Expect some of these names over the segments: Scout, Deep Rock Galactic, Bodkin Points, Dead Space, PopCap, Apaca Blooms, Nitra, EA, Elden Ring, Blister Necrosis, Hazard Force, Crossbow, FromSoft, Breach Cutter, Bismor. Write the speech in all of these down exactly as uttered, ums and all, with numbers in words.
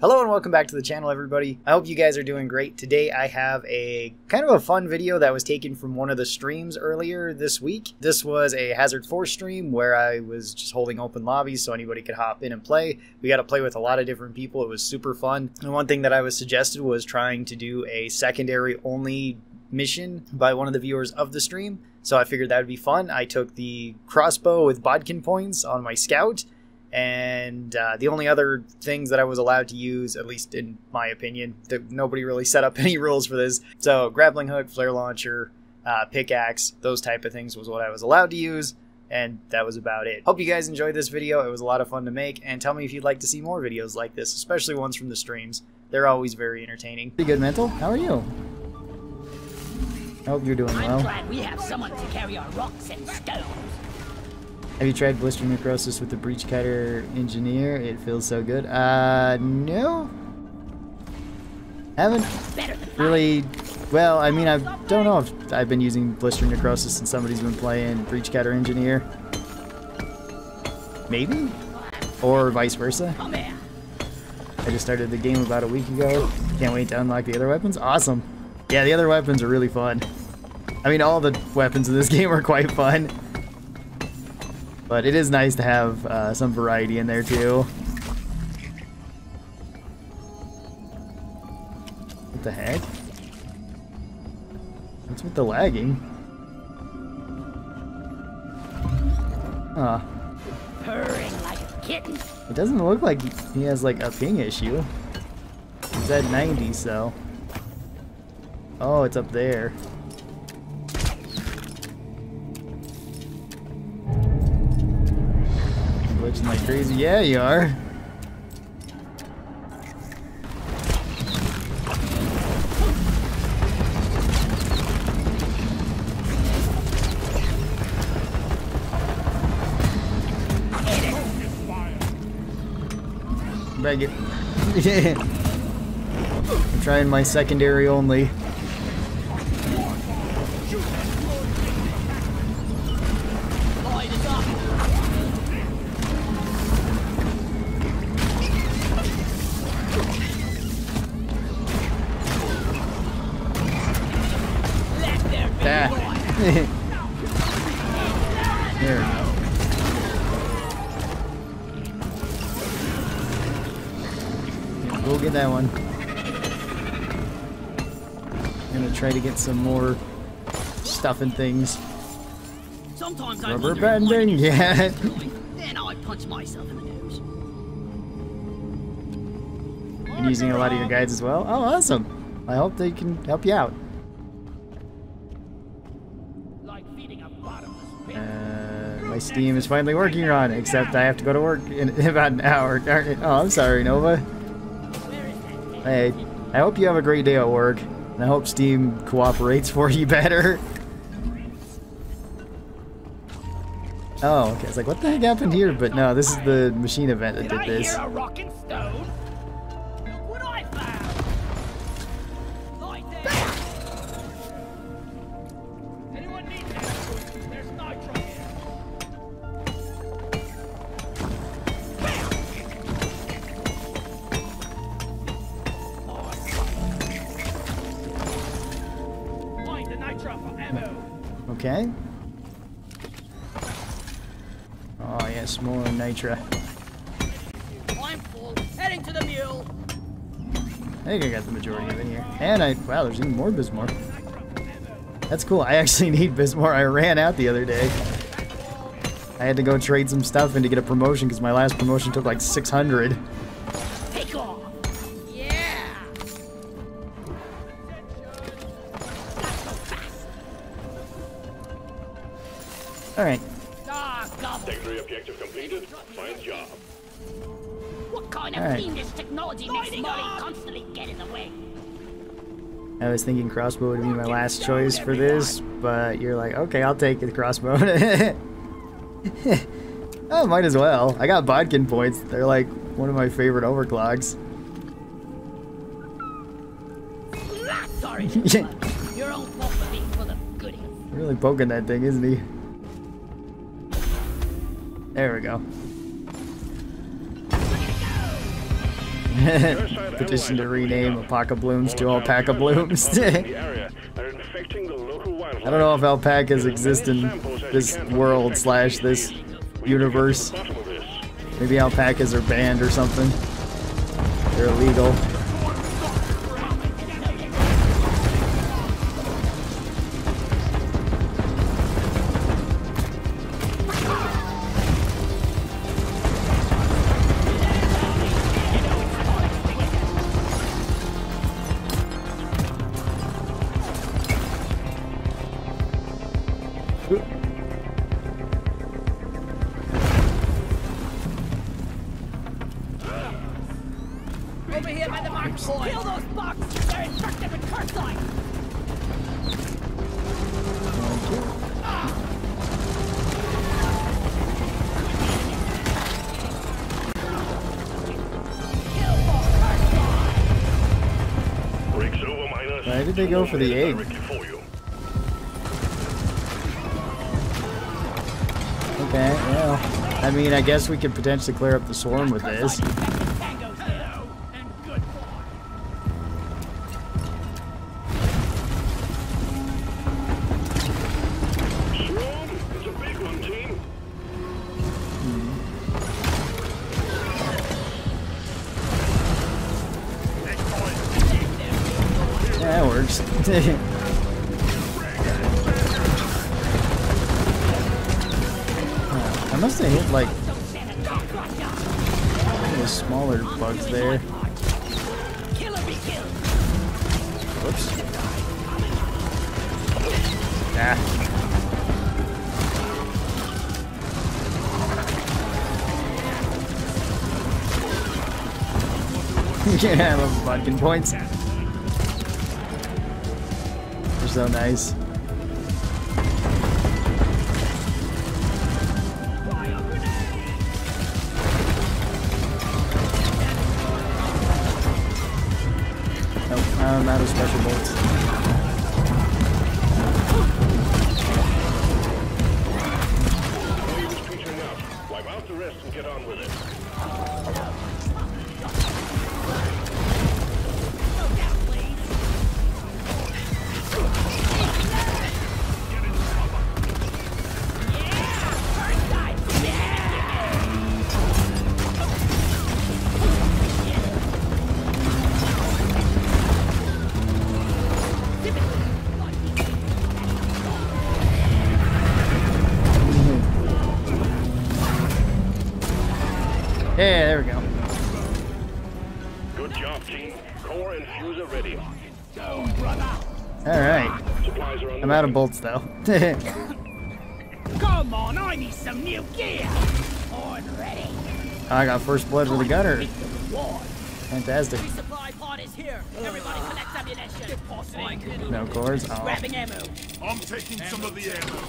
Hello and welcome back to the channel, everybody. I hope you guys are doing great. Today I have a kind of a fun video that was taken from one of the streams earlier this week. This was a Hazard Force stream where I was just holding open lobbies so anybody could hop in and play. We got to play with a lot of different people. It was super fun. And one thing that I was suggested was trying to do a secondary only mission by one of the viewers of the stream. So I figured that would be fun. I took the crossbow with Bodkin Points on my Scout. And uh, the only other things that I was allowed to use, at least in my opinion, that nobody really set up any rules for this. So grappling hook, flare launcher, uh, pickaxe, those type of things was what I was allowed to use. And that was about it. Hope you guys enjoyed this video. It was a lot of fun to make. And tell me if you'd like to see more videos like this, especially ones from the streams. They're always very entertaining. Pretty good, Mental. How are you? I hope you're doing well. I'm glad we have someone to carry our rocks and stones. Have you tried Blister Necrosis with the Breach Cutter Engineer? It feels so good. Uh, no? Haven't really... Well, I mean, I don't know if I've been using Blister Necrosis and somebody's been playing Breach Cutter Engineer. Maybe? Or vice versa. I just started the game about a week ago. Can't wait to unlock the other weapons. Awesome. Yeah, the other weapons are really fun. I mean, all the weapons in this game are quite fun. But it is nice to have uh, some variety in there too. What the heck? What's with the lagging? Huh. Purring like a kitten. It doesn't look like he has like a ping issue. He's at ninety, so. Oh, it's up there. Glitching like crazy. Yeah, you are. Bag it. I'm trying my secondary only. We'll get that one. I'm gonna try to get some more stuff and things. Sometimes rubber banding, yeah. Then I punch myself in the nose. Been using a lot of your guides as well. Oh, awesome! I hope they can help you out. Uh, my Steam is finally working on, except I have to go to work in about an hour. Darn it! Oh, I'm sorry, Nova. Hey, I hope you have a great day at work, and I hope Steam cooperates for you better. Oh, okay. It's like, what the heck happened here? But no, this is the machine event that did this. Okay. Oh yes, more Nitra. I'm full. Heading to the mule. I think I got the majority of it here. And I wow, there's even more Bismor. That's cool. I actually need Bismor. I ran out the other day. I had to go trade some stuff in to get a promotion because my last promotion took like six hundred. Take off. Yeah. All right. Secondary objective completed. Fine job. What kind of fiendish technology makes Molly constantly get in the way? I was thinking crossbow would be my last choice for this, but you're like, okay, I'll take the crossbow. Oh, might as well. I got Bodkin Points. They're like one of my favorite overclocks. Not sorry. Your own fault for being full of goodies. Really poking that thing, isn't he? There we go. Petition to rename Apaca Blooms to Alpaca Blooms. I don't know if alpacas exist in this world slash this universe. Maybe alpacas are banned or something. They're illegal. They go for the egg. Okay, well, I mean, I guess we could potentially clear up the swarm with this. I must have hit like those smaller bugs there. Whoops. Ah. Yeah, I love Bodkin Points. So nice. Nope, I'm out of special bolts. Wipe out the rest and get on with it. I'm out of bolts though. Come on, I need some new gear. On ready. I got first blood with a gunner. Fantastic. Supply pod is here. Everybody collect ammunition. No cores. Oh. Grabbing ammo. I'm taking ammo. Some of the ammo.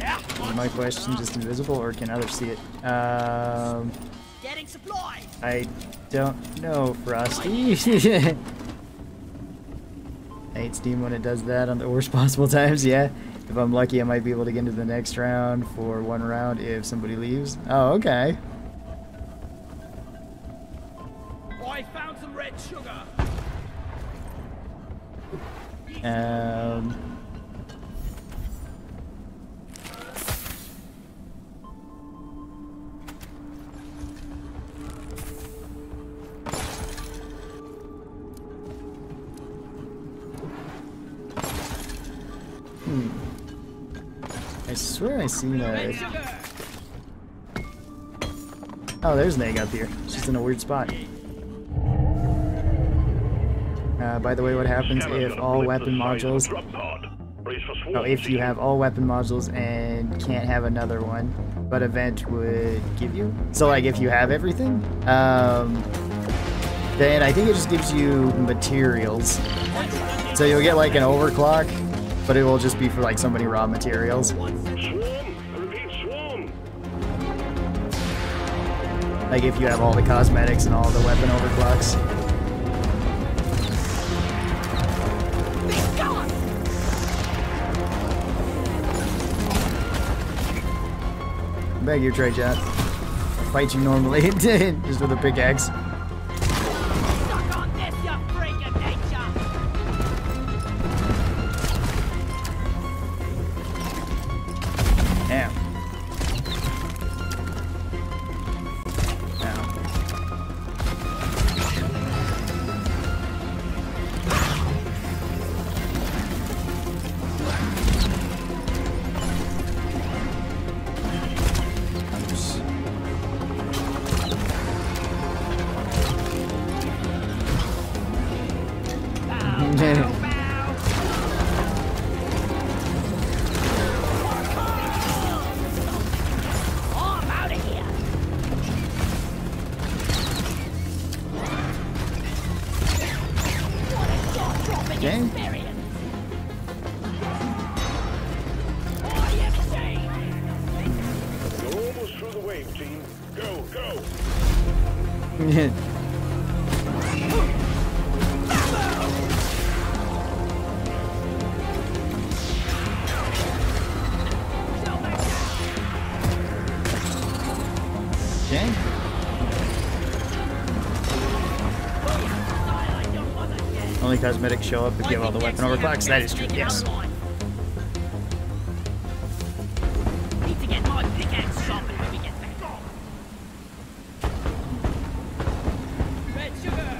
Yeah. Is my question just invisible, or can others see it? Um. Getting supplies. I don't know, Frosty. I hate Steam when it does that on the worst possible times, yeah. If I'm lucky, I might be able to get into the next round for one round if somebody leaves. Oh, okay. I found some red sugar. Um. I swear I seen that. Oh, there's an egg up here. It's just in a weird spot. Uh, by the way, what happens if all weapon modules... Oh, if you have all weapon modules and can't have another one, but event would give you? So, like, if you have everything, um, then I think it just gives you materials. So you'll get, like, an overclock. But it will just be for like so many raw materials. Like if you have all the cosmetics and all the weapon overclocks. Beg your trade, chat. I fight you normally, just with a pickaxe. game. You're almost through the wave, team. Go, go. Okay. Only cosmetics show up if you have all the weapon overclocks. That is true, yes. Need to get my pickaxe sharpened when we get back on. Red sugar.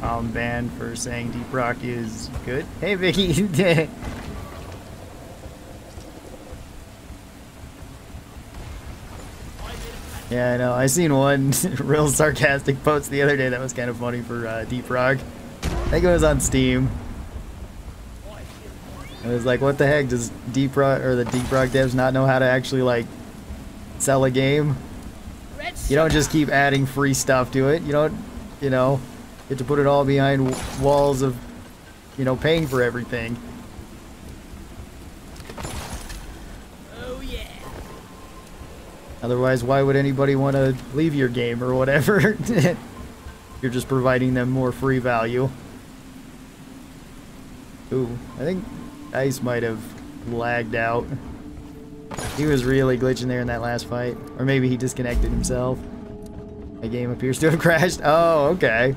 Calm band for saying Deep Rock is good. Hey, Vicky. Yeah, I know. I seen one real sarcastic post the other day that was kind of funny for uh, Deep Rock. I think it was on Steam. It was like, what the heck? Does Deep Rock or the Deep Rock devs not know how to actually like sell a game? You don't just keep adding free stuff to it. You don't, you know, you have to put it all behind walls of, you know, paying for everything. Oh yeah. Otherwise, why would anybody want to leave your game or whatever? You're just providing them more free value. Ooh, I think Ice might have lagged out. He was really glitching there in that last fight. Or maybe he disconnected himself. My game appears to have crashed. Oh, okay.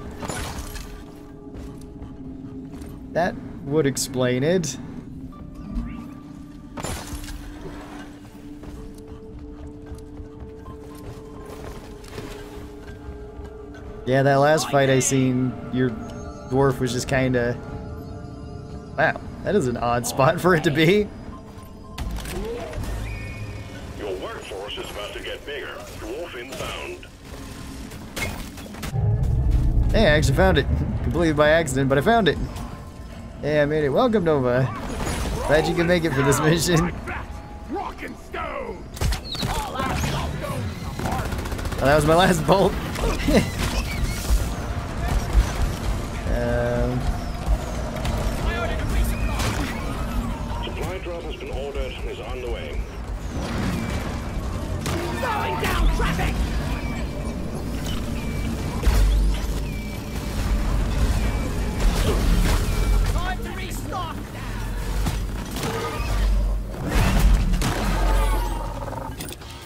That would explain it. Yeah, that last fight I seen, your dwarf was just kinda... Wow, that is an odd spot for it to be. Your workforce is about to get bigger. Dwarf inbound. Hey, I actually found it. Completely by accident, but I found it. Hey, I made it. Welcome, Nova. Glad you can make it for this mission. Oh, that was my last bolt. Um, Supply drop has been ordered and is on the way. Slowing down traffic. Time to restock.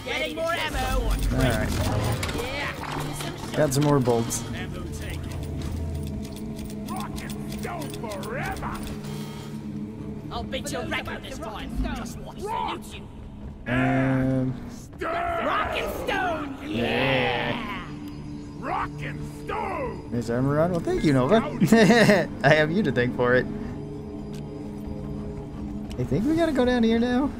Getting more ammo. All right. Yeah. Got some more bolts. I'll beat your record this time. Just watch the you. Um. Rock and stone. Yeah. Rock and stone. Is armor on? Well, thank you, Nova. I have you to thank for it. I think we gotta go down here now.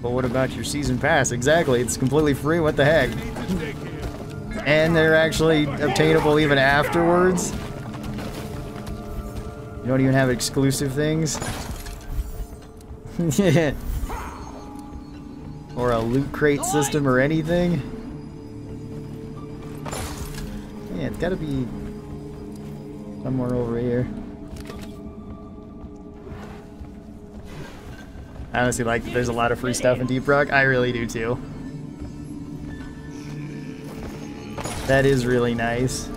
But what about your season pass? Exactly. It's completely free. What the heck? And they're actually obtainable even afterwards. You don't even have exclusive things. Yeah. Or a loot crate system or anything. Yeah, it's gotta be somewhere over here. I honestly like that there's a lot of free stuff in Deep Rock. I really do too. That is really nice.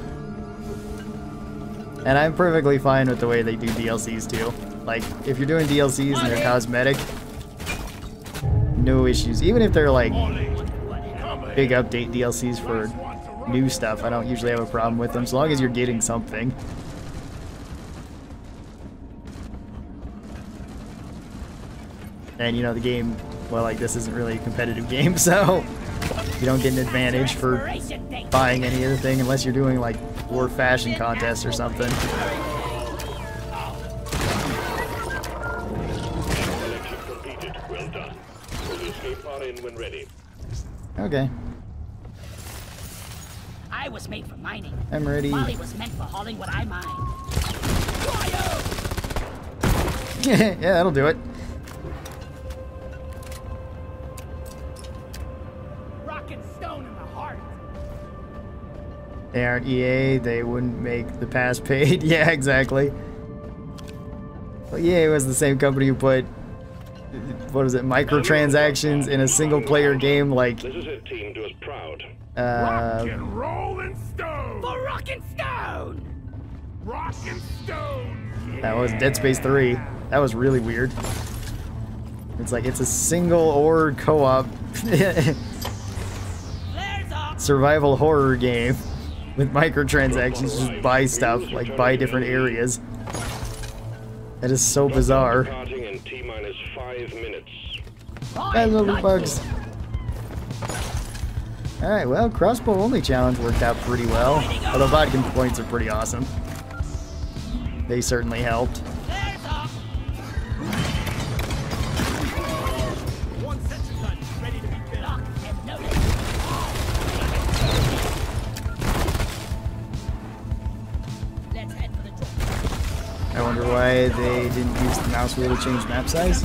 And I'm perfectly fine with the way they do D L Cs too. Like, if you're doing D L Cs and they're cosmetic, no issues. Even if they're like big update D L Cs for new stuff, I don't usually have a problem with them, as long as you're getting something. And you know, the game, well, like, this isn't really a competitive game, so you don't get an advantage for buying any other thing unless you're doing like war fashion contests or something. Okay. I was made for mining. I'm ready. Molly was meant for hauling what I mined. Yeah, that'll do it. They aren't E A, they wouldn't make the pass paid. Yeah, exactly. Well, E A was the same company who put, what was it, microtransactions in a single player game like... This is it, team. Do us proud. Uh, rock and roll and stone! For rock and stone! Rock and stone! Yeah. That was Dead Space three. That was really weird. It's like, it's a single or co-op survival horror game with microtransactions. Just buy stuff, like buy different areas. That is so bizarre. Bad little bugs. Alright, well, Crossbow only challenge worked out pretty well. Although Bodkin Points are pretty awesome. They certainly helped. I wonder why they didn't use the mouse wheel to change map size.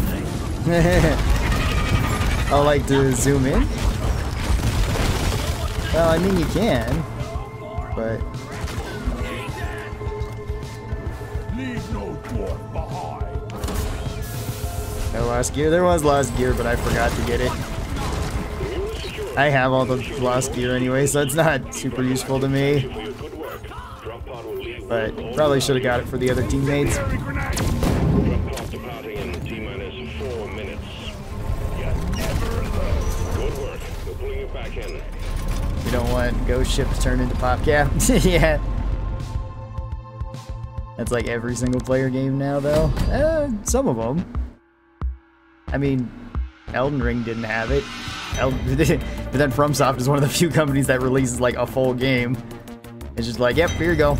I like to zoom in. Well, I mean you can, but leave no dwarf behind. No lost gear. There was lost gear, but I forgot to get it. I have all the lost gear anyway, so it's not super useful to me. But probably should have got it for the other teammates. You don't want ghost ship to turn into PopCap. Yeah. That's like every single player game now, though. Uh, some of them. I mean, Elden Ring didn't have it. Elden but then FromSoft is one of the few companies that releases like a full game. It's just like, yep, here you go.